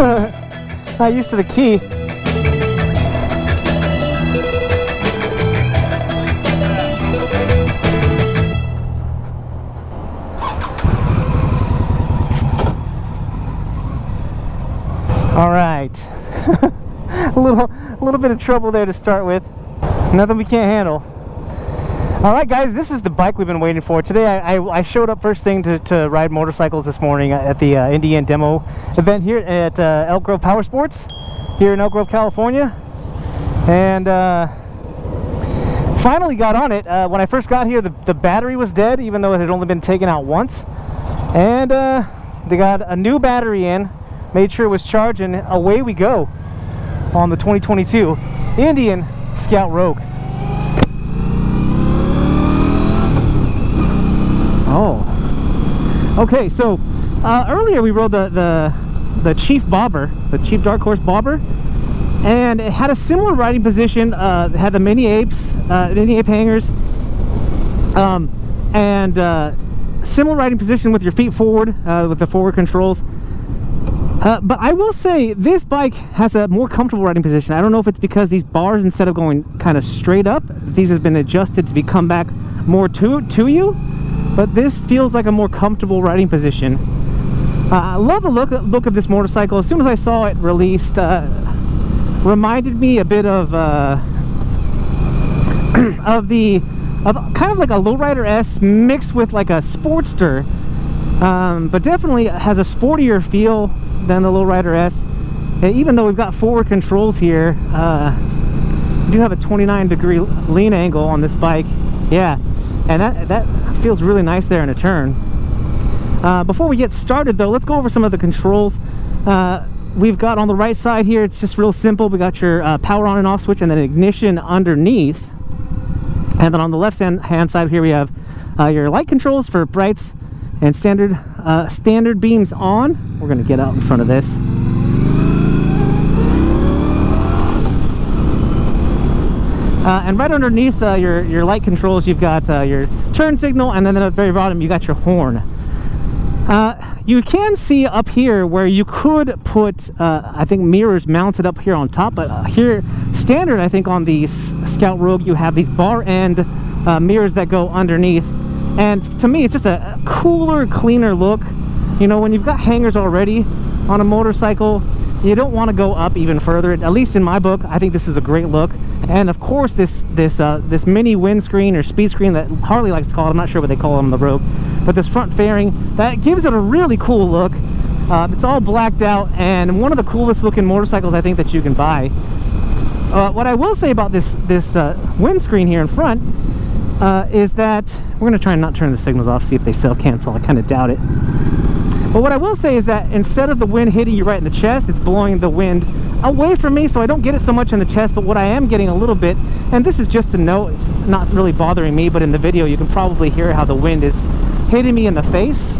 Not used to the key. All right. a little bit of trouble there to start with. Nothing we can't handle. All right, guys, this is the bike we've been waiting for. Today, I showed up first thing to ride motorcycles this morning at the Indian demo event here at Elk Grove Powersports here in Elk Grove, California. And finally got on it. When I first got here, the battery was dead, even though it had only been taken out once. And they got a new battery in, made sure it was charged, and away we go on the 2022 Indian Scout Rogue. Oh, okay. So earlier we rode the Chief Bobber, the Chief Dark Horse Bobber, and it had a similar riding position. It had the Mini Apes, Mini Ape hangers, and similar riding position with your feet forward with the forward controls. But I will say this bike has a more comfortable riding position. I don't know if it's because these bars, instead of going kind of straight up, these have been adjusted to come back more to you. But this feels like a more comfortable riding position. I love the look of this motorcycle. As soon as I saw it released, reminded me a bit of of kind of like a Lowrider S mixed with like a Sportster, but definitely has a sportier feel than the Lowrider S. Even though we've got forward controls here, we do have a 29-degree lean angle on this bike. Yeah. And that feels really nice there in a turn. Before we get started though, let's go over some of the controls. We've got on the right side here, it's just real simple. We got your power on and off switch and then ignition underneath. And then on the left hand side here, we have your light controls for brights and standard beams on. We're gonna get out in front of this. And right underneath your light controls, you've got your turn signal, and then at the very bottom, you got your horn. You can see up here where you could put, I think, mirrors mounted up here on top, but here, standard, I think, on the Scout Rogue, you have these bar end mirrors that go underneath. And to me, it's just a cooler, cleaner look. You know, when you've got hangers already on a motorcycle, you don't want to go up even further. At least in my book, I think this is a great look. And of course, this mini windscreen or speed screen that Harley likes to call it. I'm not sure what they call it on the road, but this front fairing that gives it a really cool look. It's all blacked out and one of the coolest looking motorcycles I think that you can buy. What I will say about this windscreen here in front is that we're going to try and not turn the signals off, see if they self-cancel. I kind of doubt it. But what I will say is that instead of the wind hitting you right in the chest, it's blowing the wind away from me, so I don't get it so much in the chest, but what I am getting a little bit, and this is just a note, it's not really bothering me, but in the video you can probably hear how the wind is hitting me in the face.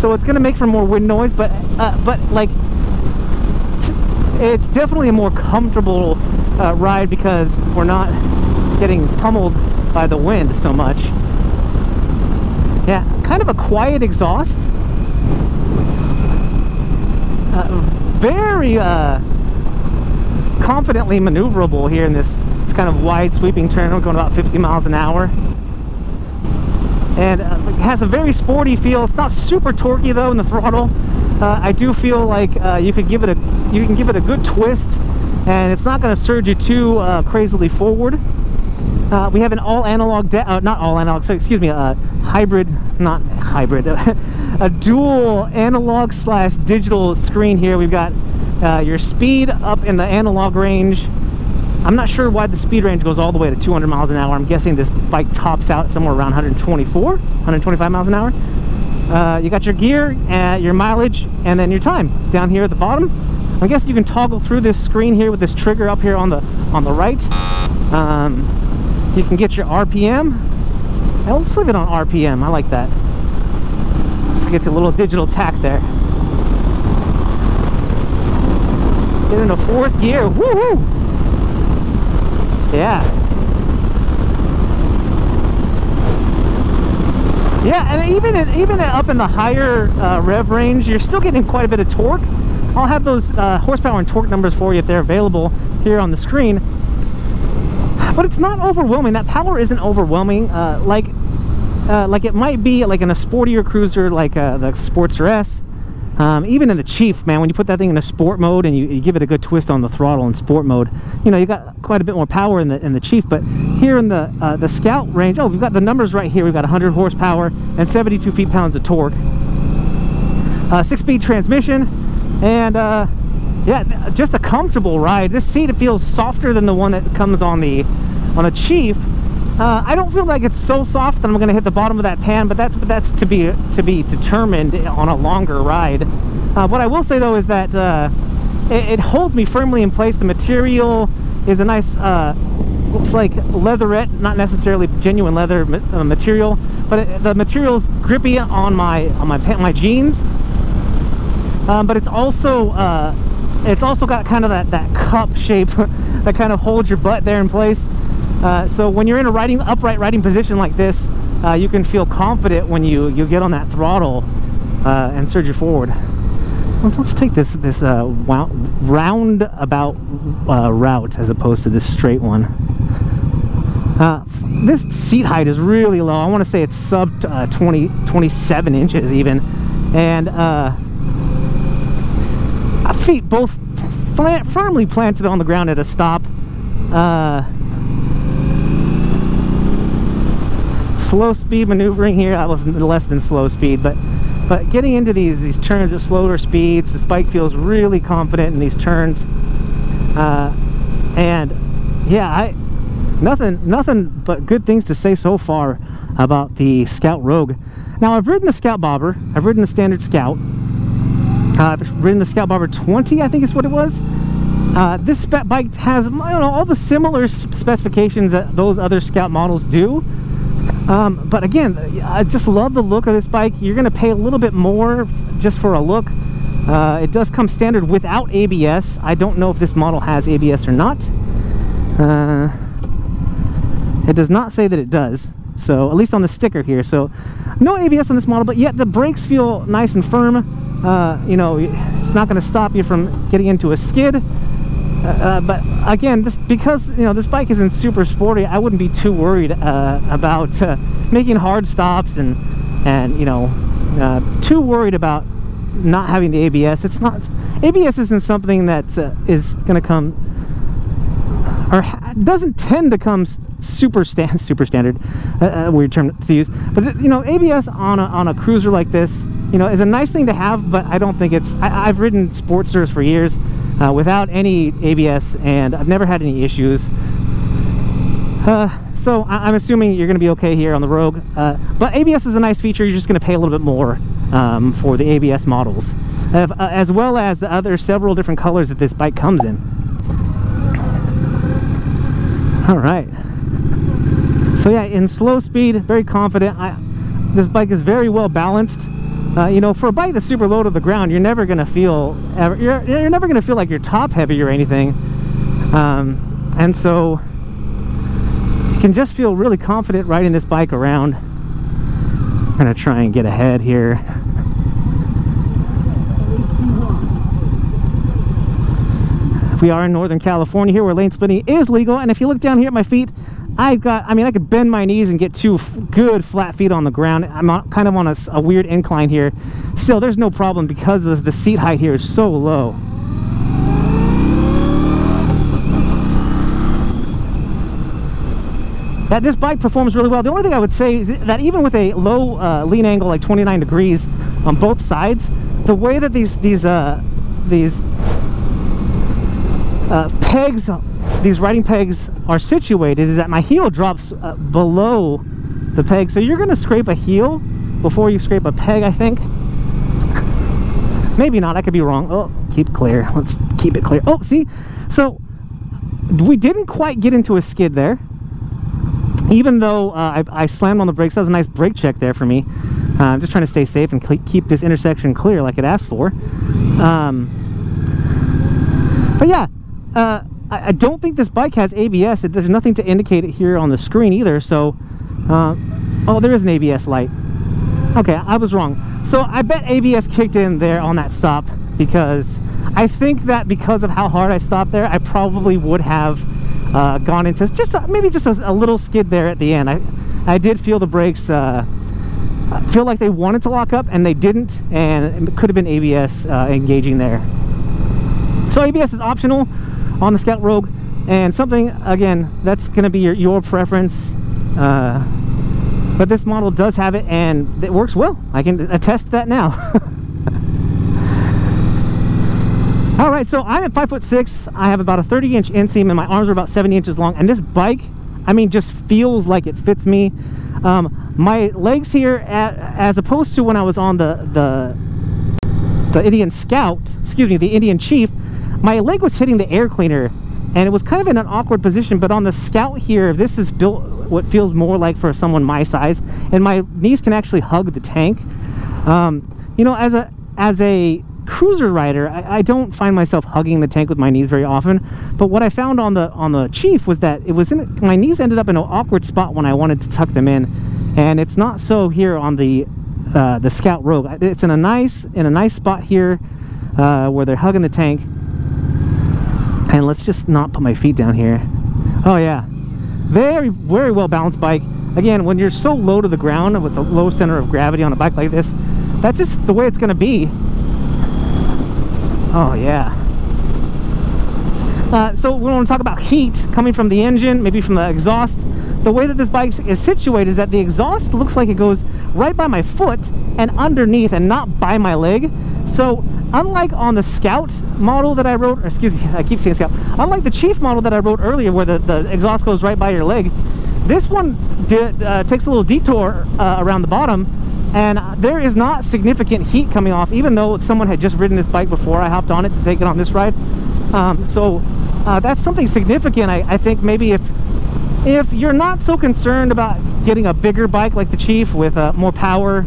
So it's going to make for more wind noise, but like, it's definitely a more comfortable ride because we're not getting pummeled by the wind so much. Yeah, kind of a quiet exhaust. Very confidently maneuverable here in this kind of wide sweeping turn. We're going about 50 miles an hour. And it has a very sporty feel. It's not super torquey though in the throttle. I do feel like you can give it a good twist and it's not going to surge you too crazily forward. We have an all analog, not all analog, so excuse me, a dual analog slash digital screen here. We've got your speed up in the analog range. I'm not sure why the speed range goes all the way to 200 miles an hour. I'm guessing this bike tops out somewhere around 124, 125 miles an hour. You got your gear, your mileage, and then your time down here at the bottom. I guess you can toggle through this screen here with this trigger up here on the right. You can get your RPM. Now let's leave it on RPM. I like that. Let's get your little digital tack there. Get into fourth gear. Woo-hoo! Yeah. Yeah, and even up in the higher rev range, you're still getting quite a bit of torque. I'll have those horsepower and torque numbers for you if they're available here on the screen. But it's not overwhelming. That power isn't overwhelming like it might be like in a sportier cruiser like the Sportster S. Even in the Chief, man, when you put that thing in a sport mode and you give it a good twist on the throttle in sport mode, you know, you got quite a bit more power in the Chief. But here in the Scout range, oh, we've got the numbers right here. We've got 100 horsepower and 72 feet-pounds of torque, 6-speed transmission, and yeah, just a comfortable ride. This seat feels softer than the one that comes on the Chief. I don't feel like it's so soft that I'm going to hit the bottom of that pan, but that's to be determined on a longer ride. What I will say though is that it holds me firmly in place. The material is a nice, it's like leatherette, not necessarily genuine leather material, but the material's grippy on my jeans. But it's also got kind of that cup shape that kind of holds your butt there in place. So when you're in a upright riding position like this, you can feel confident when you get on that throttle and surge you forward. Let's take this roundabout route as opposed to this straight one. This seat height is really low. I want to say it's sub 27 inches even, and feet both firmly planted on the ground at a stop. Slow speed maneuvering here. I was less than slow speed, but getting into these turns at slower speeds, this bike feels really confident in these turns. And yeah, nothing but good things to say so far about the Scout Rogue. Now I've ridden the Scout Bobber, I've ridden the standard Scout. I've ridden the Scout Bobber 20, I think is what it was. This spec bike has, you know, all the similar specifications that those other Scout models do. But again, I just love the look of this bike. You're going to pay a little bit more just for a look. It does come standard without ABS. I don't know if this model has ABS or not. It does not say that it does, so at least on the sticker here. So no ABS on this model, but yet the brakes feel nice and firm. You know, it's not going to stop you from getting into a skid. But again, because you know this bike isn't super sporty, I wouldn't be too worried about making hard stops and you know too worried about not having the ABS. It's not, ABS isn't something that is going to come or doesn't tend to come super standard, a weird term to use. But you know, ABS on a cruiser like this, you know, is a nice thing to have, but I don't think it's, I've ridden Sportsters for years without any ABS, and I've never had any issues. So I'm assuming you're going to be okay here on the Rogue. But ABS is a nice feature. You're just going to pay a little bit more for the ABS models, as well as the other several different colors that this bike comes in. All right. So yeah, in slow speed, very confident. This bike is very well balanced. You know, for a bike that's super low to the ground, you're never gonna feel you're never gonna feel like you're top heavy or anything, and so you can just feel really confident riding this bike around. I'm gonna try and get ahead here. We are in Northern California here, where lane splitting is legal, and if you look down here at my feet, I could bend my knees and get two good flat feet on the ground. I'm kind of on a weird incline here. Still, there's no problem because the seat height here is so low. That this bike performs really well. The only thing I would say is that even with a low lean angle, like 29 degrees on both sides, the way that these pegs, these riding pegs are situated, is that my heel drops below the peg, so you're gonna scrape a heel before you scrape a peg, I think. Maybe not, I could be wrong. Oh, keep clear, let's keep it clear. Oh, see, so we didn't quite get into a skid there, even though I slammed on the brakes. That was a nice brake check there for me. I'm just trying to stay safe and keep this intersection clear like it asked for. But yeah, I don't think this bike has ABS. There's nothing to indicate it here on the screen either. So, oh, there is an ABS light. Okay, I was wrong. So I bet ABS kicked in there on that stop. because I think that because of how hard I stopped there, I probably would have gone into just maybe just a little skid there at the end. I did feel the brakes feel like they wanted to lock up and they didn't, and it could have been ABS engaging there. So ABS is optional on the Scout Rogue, and something again that's going to be your preference, but this model does have it and it works well. I can attest that now. All right, so I'm at 5'6". I have about a 30-inch inseam and my arms are about 70 inches long, and this bike, I mean, just feels like it fits me. My legs here, as opposed to when I was on the Indian Scout, excuse me, the Indian Chief, my leg was hitting the air cleaner and it was kind of in an awkward position. But on the Scout here, this is built what feels more like for someone my size, and my knees can actually hug the tank. You know, as a cruiser rider, I don't find myself hugging the tank with my knees very often, but what I found on the Chief was that it was in, my knees ended up in an awkward spot when I wanted to tuck them in, and it's not so here on the Scout Rogue. It's in a nice spot here where they're hugging the tank. And let's just not put my feet down here. Oh yeah, very well balanced bike. Again, when you're so low to the ground with the low center of gravity on a bike like this, that's just the way it's going to be. Oh yeah. So we want to talk about heat coming from the engine, maybe from the exhaust. The way that this bike is situated is that the exhaust looks like it goes right by my foot and underneath and not by my leg. So unlike on the Scout model that I rode, or excuse me, I keep saying Scout, unlike the Chief model that I rode earlier where the exhaust goes right by your leg, this one takes a little detour around the bottom. And there is not significant heat coming off, even though someone had just ridden this bike before I hopped on it to take it on this ride. So that's something significant. I think maybe if you're not so concerned about getting a bigger bike like the Chief with more power,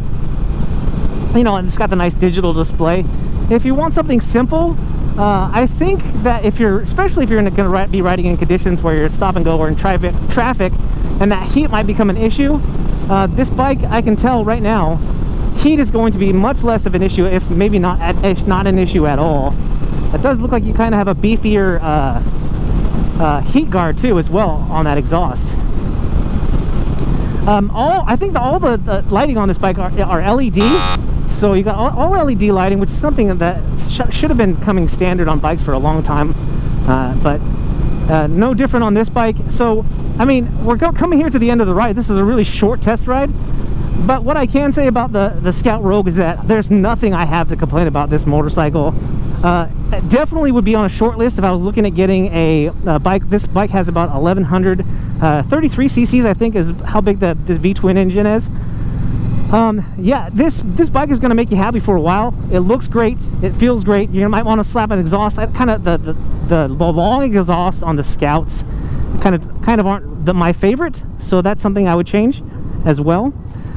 you know, and it's got the nice digital display, if you want something simple, I think that if you're, especially if you're going to be riding in conditions where you're stop and go or in traffic and that heat might become an issue, this bike, I can tell right now, heat is going to be much less of an issue, if maybe not an issue at all. It does look like you kind of have a beefier heat guard too as well on that exhaust. I think all the lighting on this bike are LED. So you got all LED lighting, which is something that should have been coming standard on bikes for a long time, but no different on this bike. So, I mean, we're coming here to the end of the ride. This is a really short test ride, but what I can say about the Scout Rogue is that there's nothing I have to complain about this motorcycle. It definitely would be on a short list if I was looking at getting a bike. This bike has about 1,133 cc's, I think, is how big this V-twin engine is. Yeah, this bike is going to make you happy for a while. It looks great, it feels great. You might want to slap an exhaust. Kind of the long exhaust on the Scouts kind of aren't my favorite, so that's something I would change as well.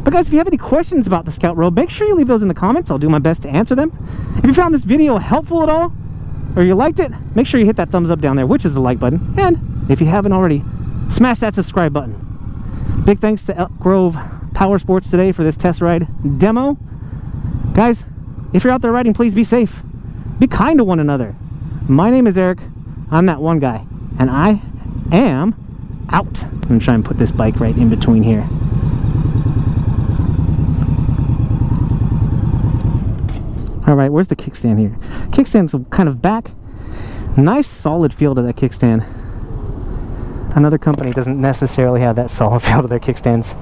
But guys, if you have any questions about the Scout Rogue, make sure you leave those in the comments. I'll do my best to answer them. If you found this video helpful at all, or you liked it, make sure you hit that thumbs up down there, which is the like button, and if you haven't already, smash that subscribe button. Big thanks to Elk Grove Powersports today for this test ride demo. Guys, if you're out there riding, please be safe. Be kind to one another. My name is Eric. I'm that one guy, and I am out. I'm gonna try and put this bike right in between here. All right, where's the kickstand here? Kickstand's kind of back. Nice solid feel to that kickstand. Another company doesn't necessarily have that solid feel to their kickstands.